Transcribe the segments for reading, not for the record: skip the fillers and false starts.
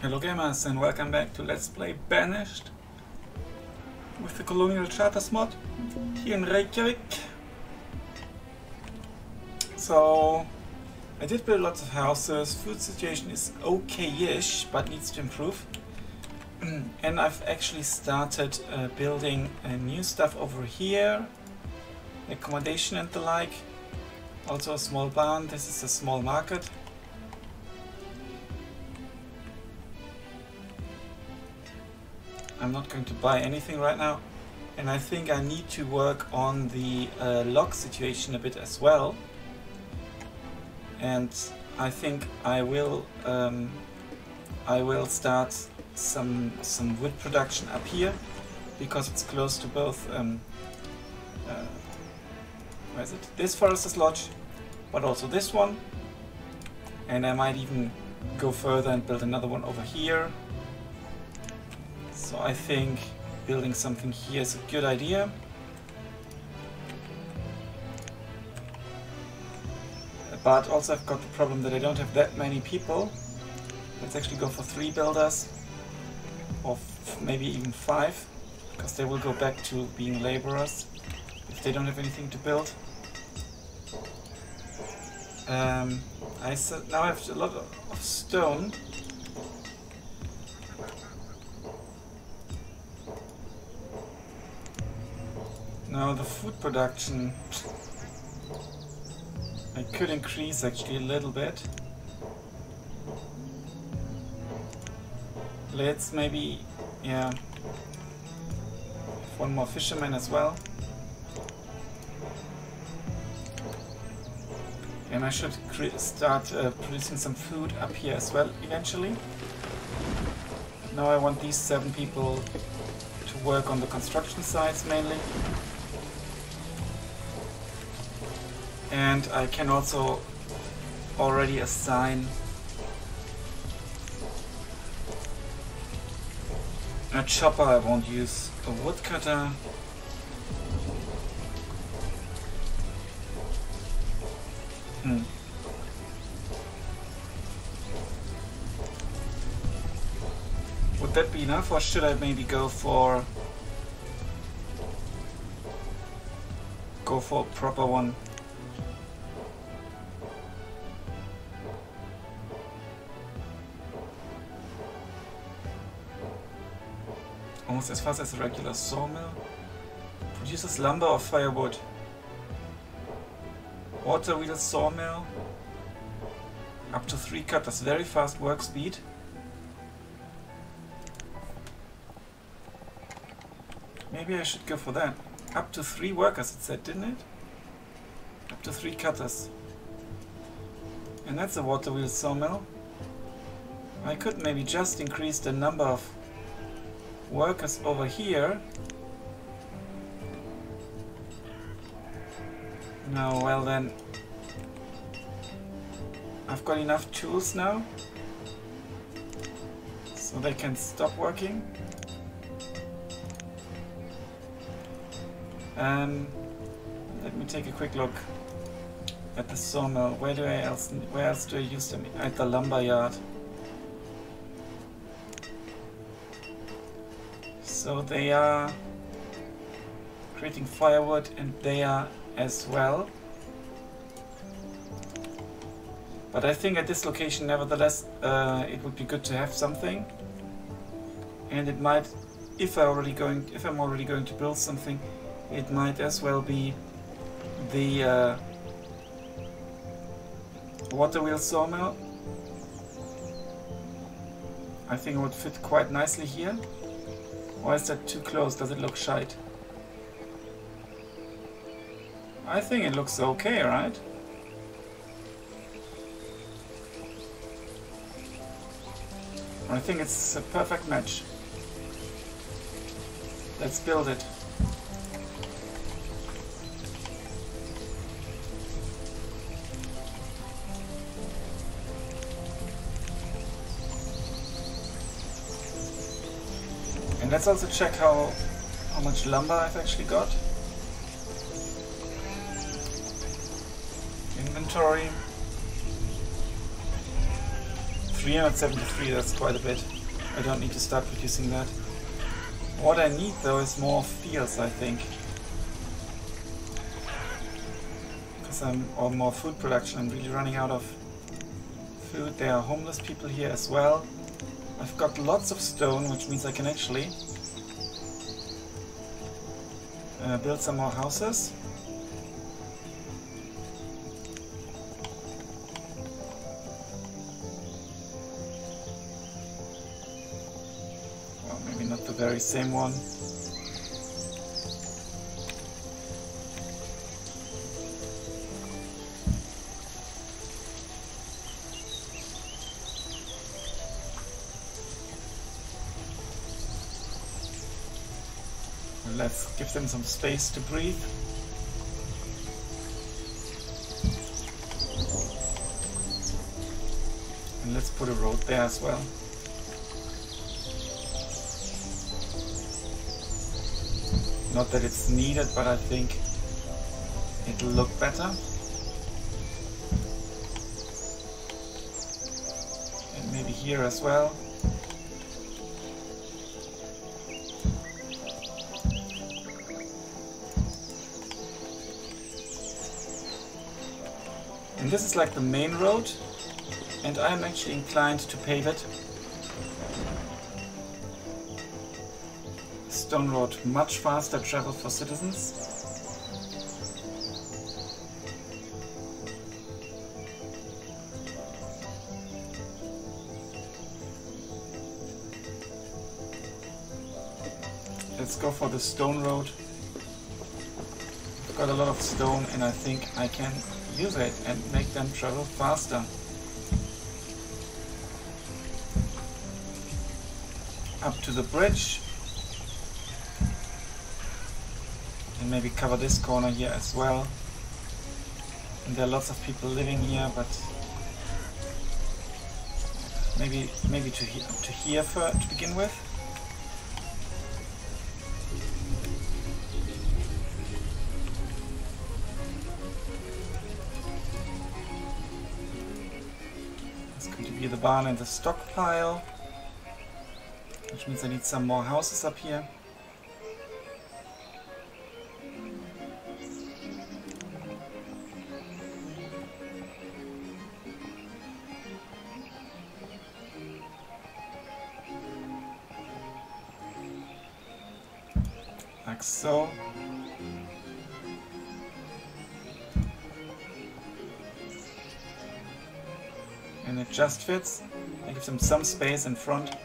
Hello gamers and welcome back to Let's Play Banished with the Colonial Charter mod here in Reykjavik. So I did build lots of houses, food situation is okay-ish but needs to improve. And I've actually started building new stuff over here, accommodation and the like. Also a small barn, this is a small market. I'm not going to buy anything right now, and I think I need to work on the log situation a bit as well, and I think I will start some wood production up here because it's close to both where is it? This forester's lodge, but also this one, and I might even go further and build another one over here. So I think building something here is a good idea. But also I've got the problem that I don't have that many people. Let's actually go for 3 builders, or maybe even 5, because they will go back to being laborers if they don't have anything to build. Now I have a lot of stone. Now the food production, I could increase actually a little bit. Let's maybe, yeah, one more fisherman as well. And I should start producing some food up here as well eventually. Now I want these 7 people to work on the construction sites mainly. And I can also already assign a chopper. I won't use a woodcutter. Would that be enough, or should I maybe go for a proper one? Almost as fast as a regular sawmill. Produces lumber or firewood. Water wheel sawmill. Up to 3 cutters. Very fast work speed. Maybe I should go for that. Up to 3 workers it said, didn't it? Up to 3 cutters. And that's a water wheel sawmill. I could maybe just increase the number of workers over here. No, well then, I've got enough tools now, so they can stop working. Let me take a quick look at the sawmill. Where else do I use them? At the lumber yard. So they are creating firewood, and they are as well. But I think at this location, nevertheless, it would be good to have something. And it might, if I'm already going to build something, it might as well be the water wheel sawmill. I think it would fit quite nicely here. Or is that too close? Does it look shite? I think it looks okay, right? I think it's a perfect match. Let's build it. Let's also check how much lumber I've actually got. Inventory. 373, that's quite a bit. I don't need to start producing that. What I need though is more fields, I think. Because or more food production. I'm really running out of food. There are homeless people here as well. I've got lots of stone, which means I can actually build some more houses. Well, maybe not the very same one. Let's give them some space to breathe. And let's put a road there as well. Not that it's needed, but I think it'll look better. And maybe here as well. And this is like the main road, and I'm actually inclined to pave it. Stone road, much faster travel for citizens. Let's go for the stone road. I've got a lot of stone and I think I can use it and make them travel faster. Up to the bridge. And maybe cover this corner here as well. And there are lots of people living here, but maybe to here to begin with. The barn and the stockpile, which means I need some more houses up here. Like so. And it just fits. I give them some space in front.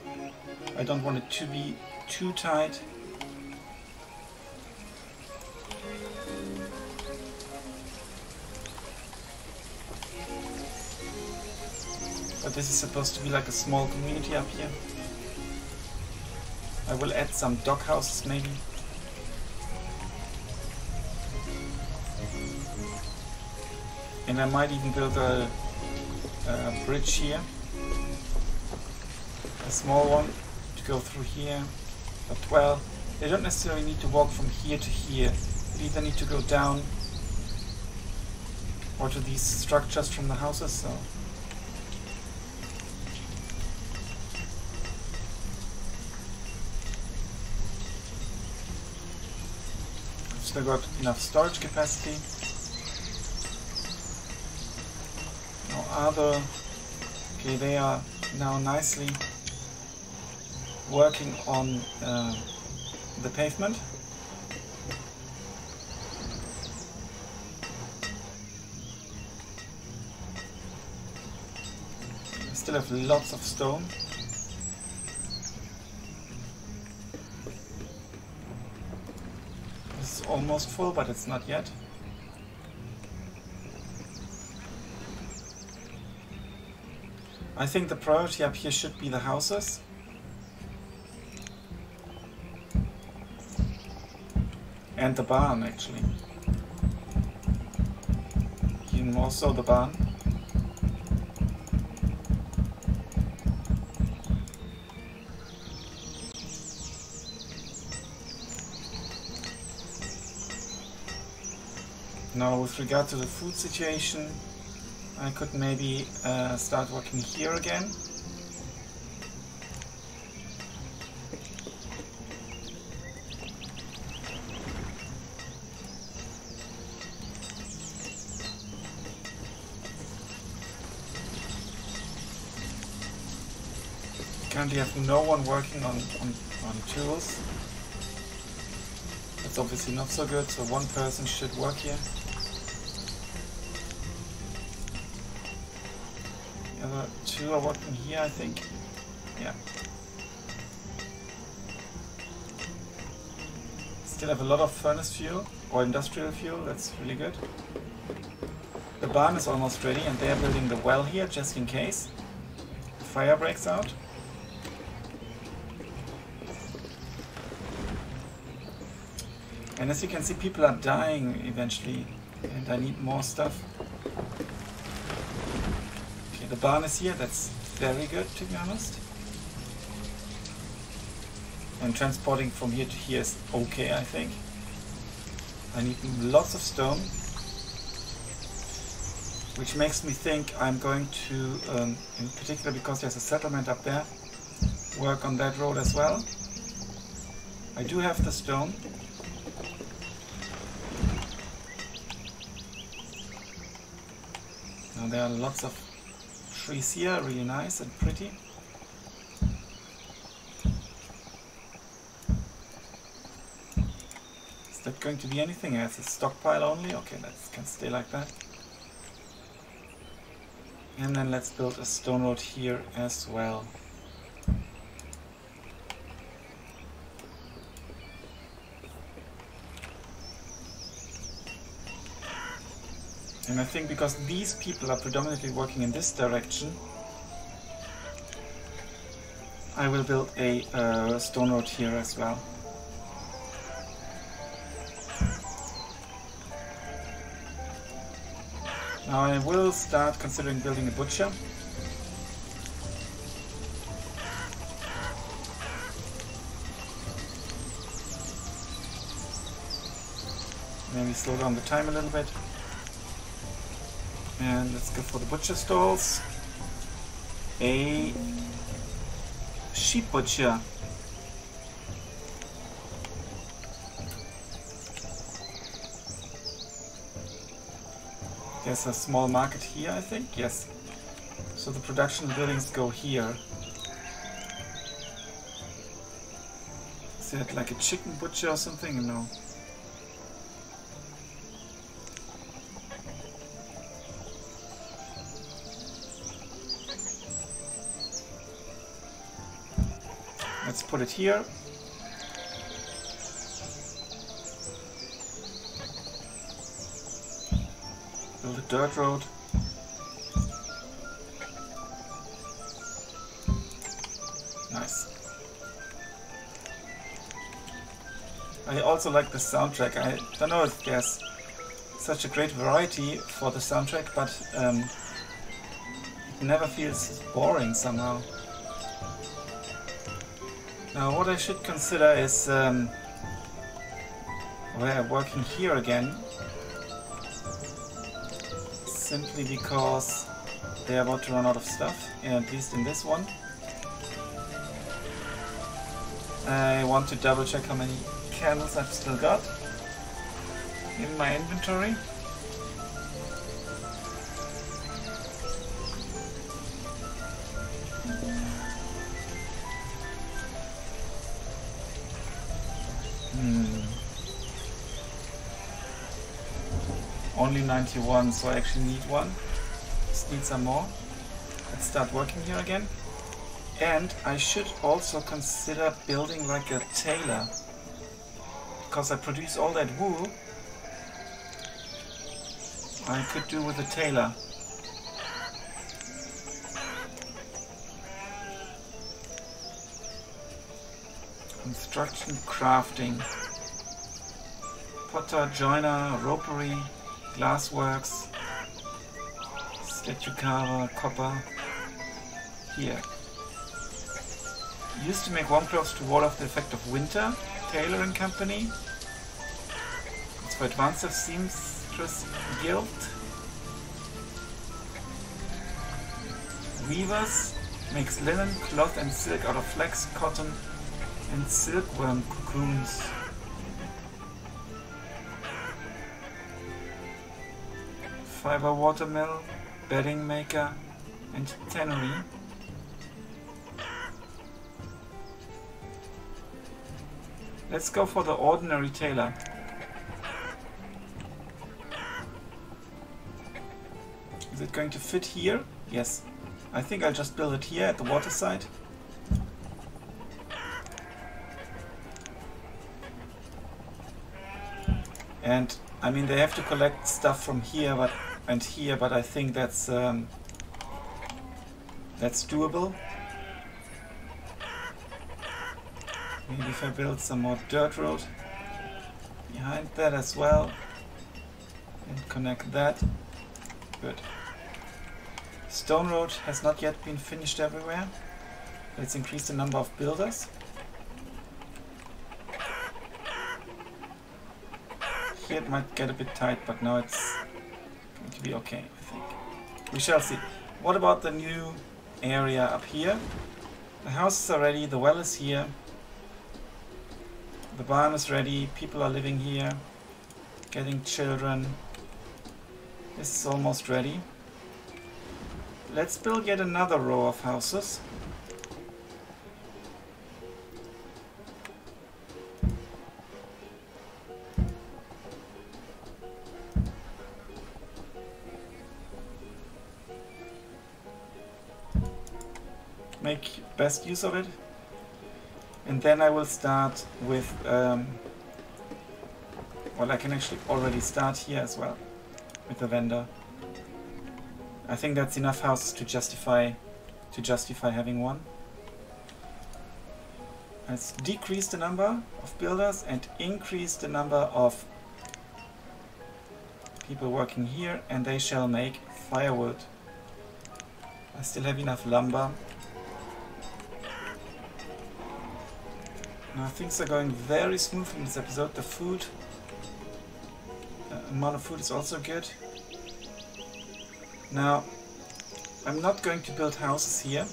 I don't want it to be too tight. But this is supposed to be like a small community up here. I will add some dock houses maybe. And I might even build a bridge here, a small one to go through here, but well, they don't necessarily need to walk from here to here. They either need to go down or to these structures from the houses, so I've still got enough storage capacity. Okay, they are now nicely working on the pavement. I still have lots of stone. This is almost full, but it's not yet. I think the priority up here should be the houses. And the barn, actually. Even more so the barn. Now, with regard to the food situation, I could maybe start working here again. currently have no one working on tools. That's obviously not so good, so one person should work here. The other two are working here, I think. Yeah. Still have a lot of furnace fuel, or industrial fuel, that's really good. The barn is almost ready and they're building the well here, just in case the fire breaks out. And as you can see, people are dying eventually, and I need more stuff. Okay, the barn is here, that's very good to be honest. And transporting from here to here is okay, I think. I need lots of stone, which makes me think I'm going to, in particular because there's a settlement up there, work on that road as well. I do have the stone. Now there are lots of trees here, really nice and pretty. Is that going to be anything else? A stockpile only? Okay, that can stay like that. And then let's build a stone road here as well. And I think because these people are predominantly working in this direction, I will build a stone road here as well. Now I will start considering building a butcher. Maybe slow down the time a little bit. And let's go for the butcher stalls. A sheep butcher. There's a small market here, I think, yes. So the production buildings go here. Is that like a chicken butcher or something? No. Let's put it here. Build a dirt road. Nice. I also like the soundtrack. I don't know if there's such a great variety for the soundtrack, but it never feels boring somehow. Now what I should consider is we're working here again. Simply because they are about to run out of stuff, at least in this one. I want to double check how many candles I've still got in my inventory. Only 91, so I actually need one. Just need some more. Let's start working here again. And I should also consider building like a tailor, because I produce all that wool. I could do with a tailor. Construction, crafting, potter, joiner, ropery, glassworks, statucara, copper. Here. Used to make warm clothes to ward off the effect of winter. Taylor and Company. It's for Advanced Seamstress Guild. Weavers. Makes linen, cloth and silk out of flax, cotton and silkworm cocoons. Fiber watermill, bedding maker, and tannery. Let's go for the ordinary tailor. Is it going to fit here? Yes. I think I'll just build it here at the waterside. And I mean, they have to collect stuff from here, but and here, but I think that's doable. Maybe if I build some more dirt road behind that as well, and connect that. Good. Stone road has not yet been finished everywhere. Let's increase the number of builders. Here it might get a bit tight, but now it's going to be okay, I think. We shall see. What about the new area up here? The houses are ready, the well is here. The barn is ready, people are living here, getting children. This is almost ready. Let's build yet another row of houses. Make best use of it. And then I will start with, well, I can actually already start here as well with the vendor. I think that's enough houses to justify having one. Let's decrease the number of builders and increase the number of people working here, and they shall make firewood. I still have enough lumber. Now things are going very smooth in this episode. The food, amount of food is also good. Now, I'm not going to build houses here.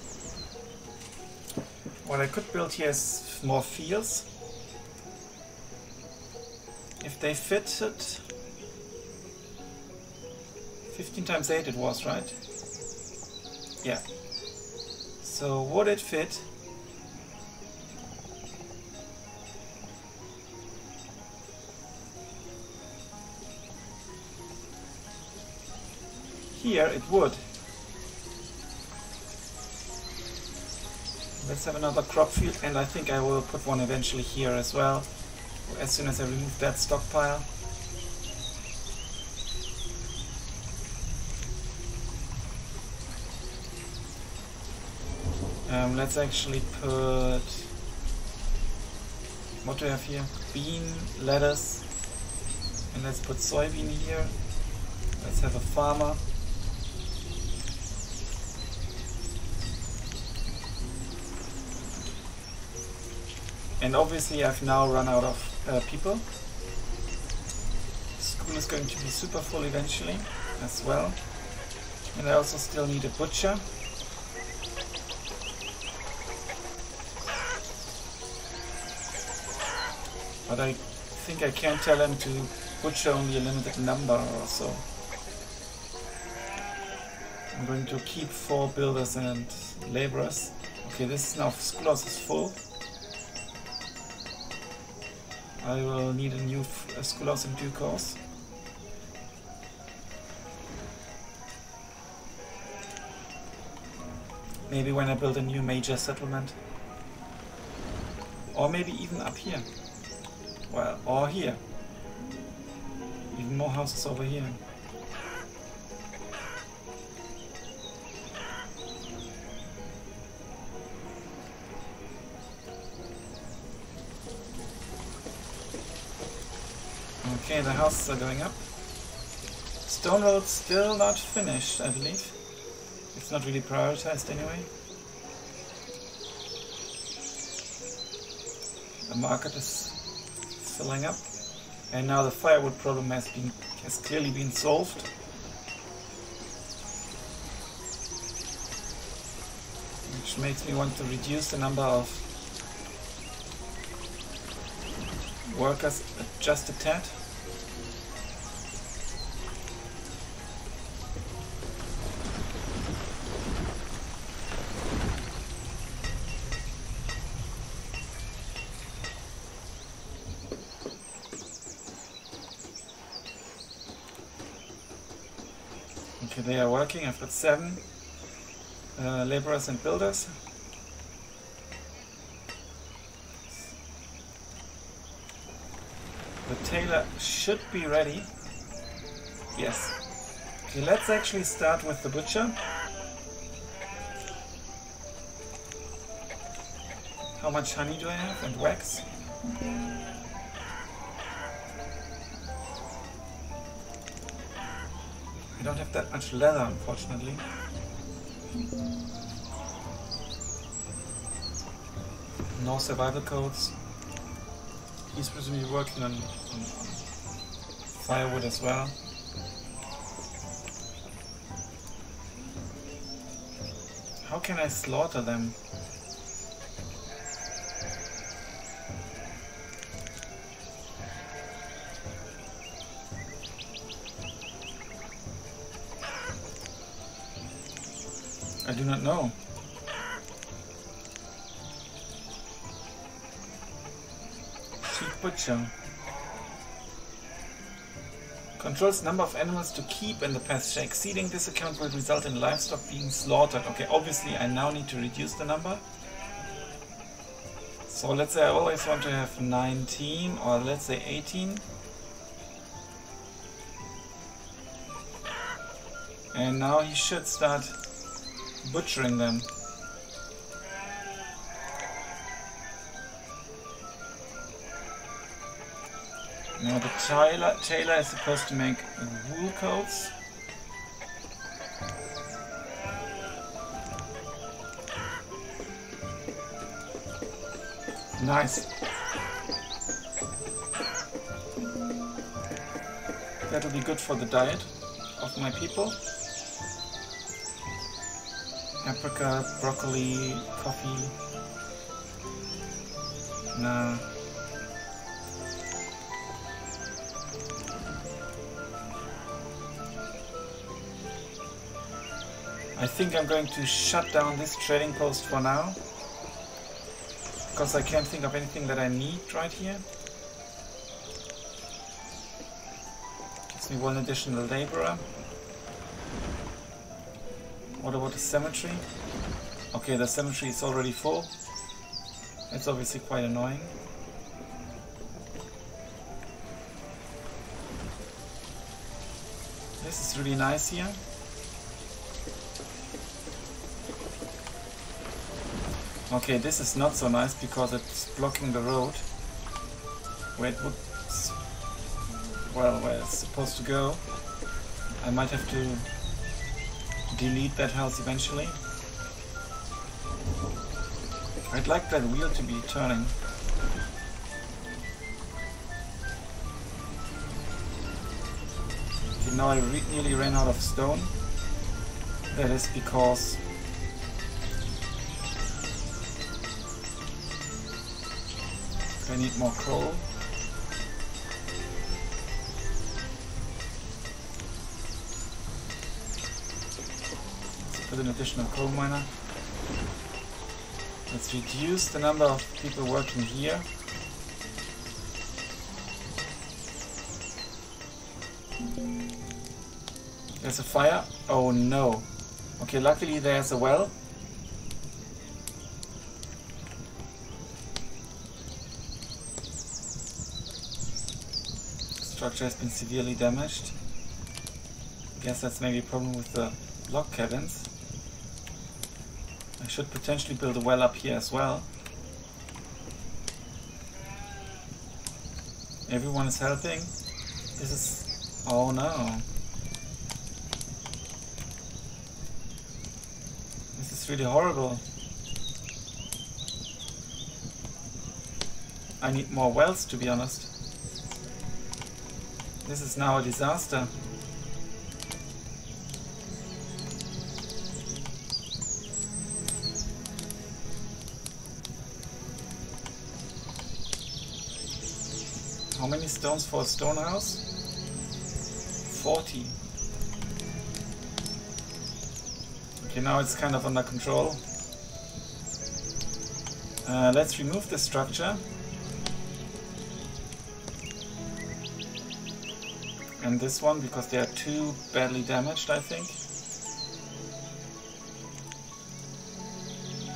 What I could build here is more fields. If they fitted, 15 times 8 it was, right? Yeah. So would it fit? Here it would. Let's have another crop field, and I think I will put one eventually here as well, as soon as I remove that stockpile. Let's actually put... what do we have here? Bean, lettuce, and let's put soybean here. Let's have a farmer. And obviously I've now run out of people. School is going to be super full eventually as well. And I also still need a butcher. But I think I can tell him to butcher only a limited number or so. I'm going to keep 4 builders and laborers. Okay, this is now schoolhouse is full. I will need a new schoolhouse in due course. Maybe when I build a new major settlement. Or maybe even up here. Well, or here. Even more houses over here. Okay, the houses are going up. Stone road still not finished, I believe. It's not really prioritized anyway. The market is filling up. And now the firewood problem has clearly been solved. Which makes me want to reduce the number of workers just a tad. Okay, they are working. I've got 7 laborers and builders. The tailor should be ready. Yes. Okay, let's actually start with the butcher. How much honey do I have and wax? I don't have that much leather, unfortunately. No survival codes. He's presumably working on firewood as well. How can I slaughter them? I do not know. Sheep butcher. Controls number of animals to keep in the pasture. Exceeding this account will result in livestock being slaughtered. Okay, obviously I now need to reduce the number. So let's say I always want to have 19 or let's say 18. And now he should start butchering them. Now the tailor is supposed to make wool coats. Nice. That will be good for the diet of my people. Apricot, broccoli, coffee. Nah. I think I'm going to shut down this trading post for now, because I can't think of anything that I need right here. Gives me 1 additional laborer. What about the cemetery? Okay, the cemetery is already full. It's obviously quite annoying. This is really nice here. Okay, this is not so nice because it's blocking the road where it would, well, where it's supposed to go. I might have to delete that house eventually. I'd like that wheel to be turning. Okay, now I nearly ran out of stone. That is because I need more coal. With an additional coal miner. Let's reduce the number of people working here. There's a fire. Oh no. Okay, luckily there's a well. Structure has been severely damaged. I guess that's maybe a problem with the log cabins. I should potentially build a well up here as well. Everyone is helping. This is... oh no. This is really horrible. I need more wells, to be honest. This is now a disaster. How many stones for a stone house? 40. Okay, now it's kind of under control. Let's remove the structure. And this one, because they are too badly damaged, I think.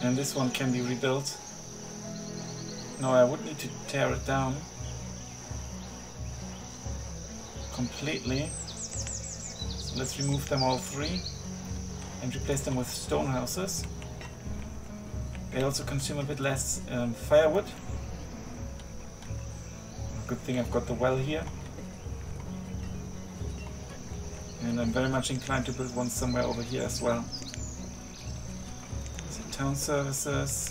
And this one can be rebuilt. No, I would need to tear it down completely. So let's remove them all three and replace them with stone houses. They also consume a bit less firewood. Good thing I've got the well here. And I'm very much inclined to build one somewhere over here as well. So town services.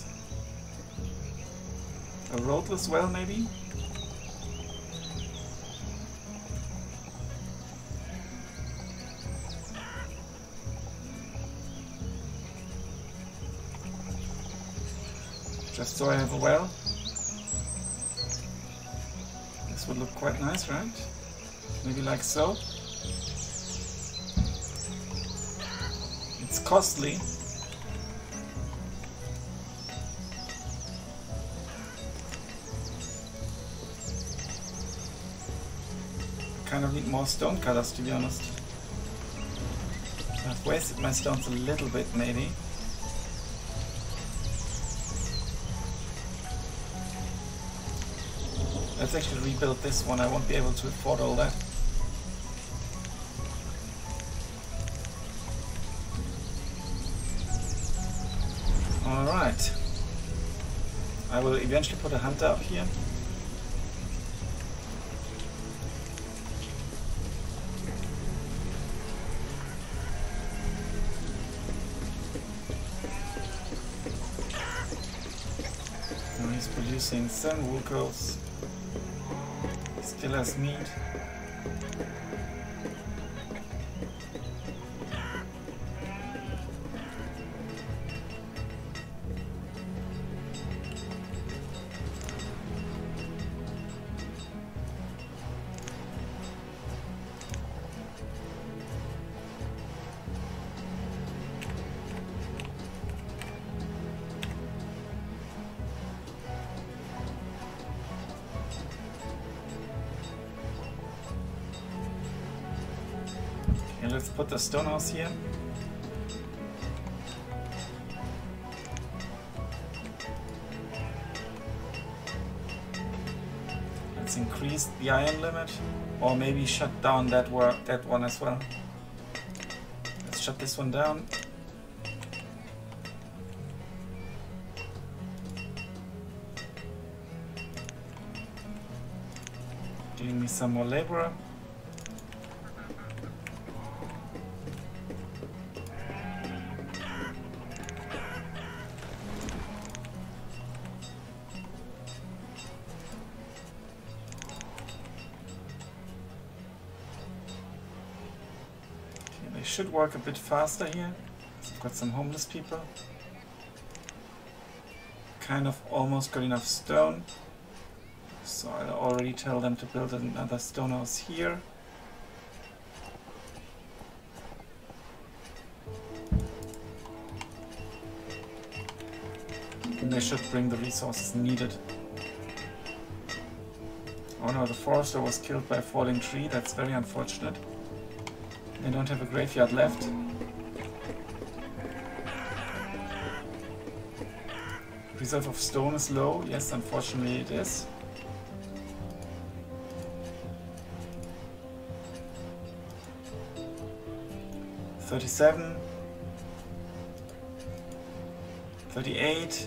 A roadless well maybe? Just so I have a well. This would look quite nice, right? Maybe like so. It's costly. I kind of need more stone cutters, to be honest. I've wasted my stones a little bit, maybe. Let's actually rebuild this one. I won't be able to afford all that. Alright. I will eventually put a hunter up here. Now he's producing some wool coals. Still has meat. Let's put the stone house here. Let's increase the iron limit, or maybe shut down that one as well. Let's shut this one down. Giving me some more labor. Should work a bit faster here. I've got some homeless people. Kind of almost got enough stone, so I'll already tell them to build another stone house here. And they should bring the resources needed. Oh no, the forester was killed by a falling tree. That's very unfortunate. I don't have a graveyard left. Reserve of stone is low. Yes, unfortunately it is. $37. $38.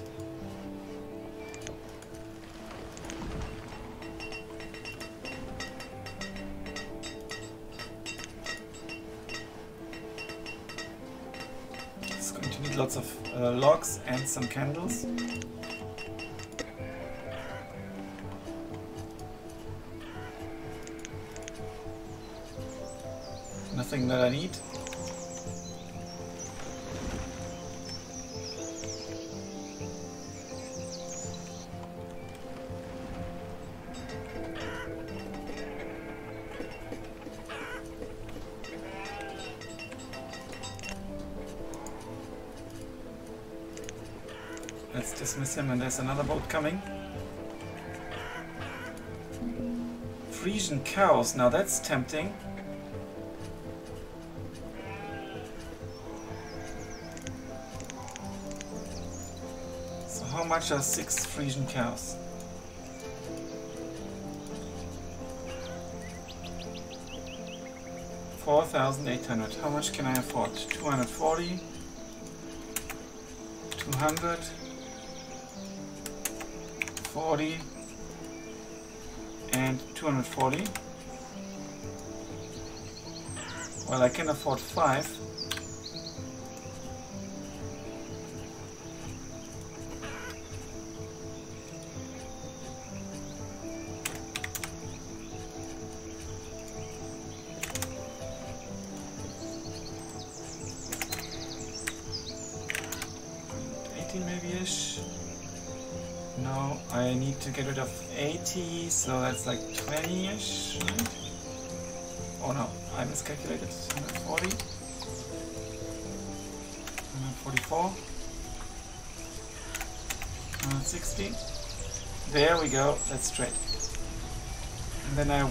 Lots of logs and some candles. Nothing that I need. Let's dismiss him, and there's another boat coming. Frisian cows, now that's tempting. how much are 6 Frisian cows? $4,800. How much can I afford? 240, 200, 40, and 240. Well, I can afford 5. To get rid of 80, so that's like 20-ish, right? Oh no, I miscalculated. 140, 144, 160. There we go, that's straight. And then I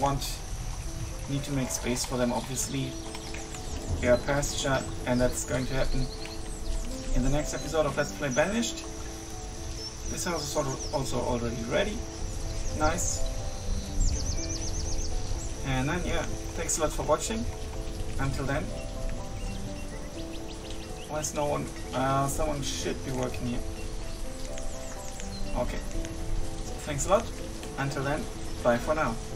need to make space for them, obviously. They are pasture, and that's going to happen in the next episode of Let's Play Banished. This house is also already ready. Nice. And then, yeah, thanks a lot for watching. Until then, unless someone should be working here. Okay. Thanks a lot. Until then, bye for now.